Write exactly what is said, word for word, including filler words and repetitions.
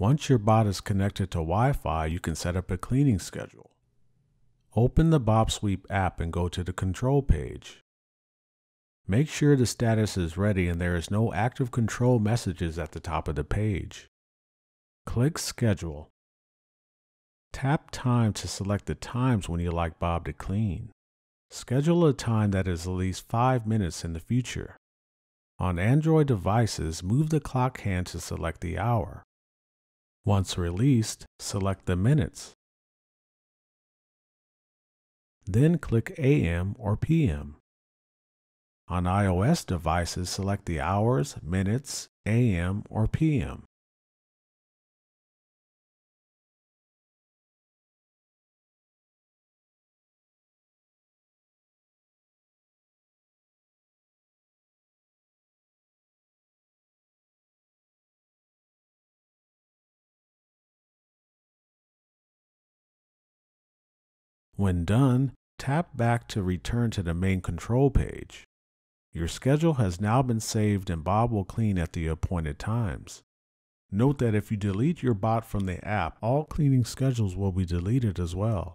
Once your bot is connected to Wi-Fi, you can set up a cleaning schedule. Open the BobSweep app and go to the control page. Make sure the status is ready and there is no active control messages at the top of the page. Click Schedule. Tap Time to select the times when you like Bob to clean. Schedule a time that is at least five minutes in the future. On Android devices, move the clock hand to select the hour. Once released, select the minutes. Then click A M or P M. On iOS devices, select the hours, minutes, A M or P M. When done, tap back to return to the main control page. Your schedule has now been saved and Bob will clean at the appointed times. Note that if you delete your bot from the app, all cleaning schedules will be deleted as well.